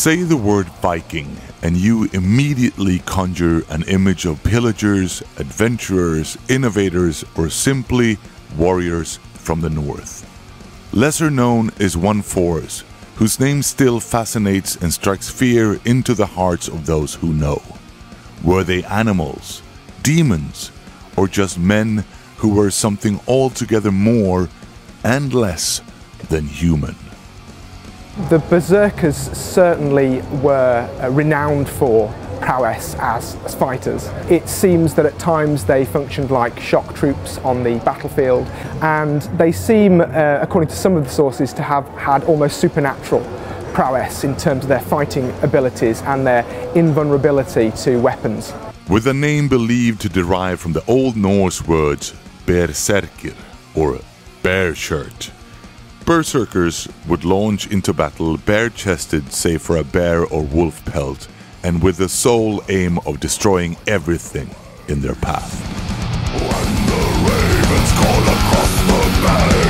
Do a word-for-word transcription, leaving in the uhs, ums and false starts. Say the word Viking, and you immediately conjure an image of pillagers, adventurers, innovators, or simply warriors from the north. Lesser known is one Fors, whose name still fascinates and strikes fear into the hearts of those who know. Were they animals, demons, or just men who were something altogether more and less than human? The Berserkers certainly were renowned for prowess as, as fighters. It seems that at times they functioned like shock troops on the battlefield, and they seem, uh, according to some of the sources, to have had almost supernatural prowess in terms of their fighting abilities and their invulnerability to weapons. With a name believed to derive from the Old Norse words Berserker or bear-shirt, Berserkers would launch into battle bare-chested, save for a bear or wolf pelt, and with the sole aim of destroying everything in their path. When the ravens call across the bay,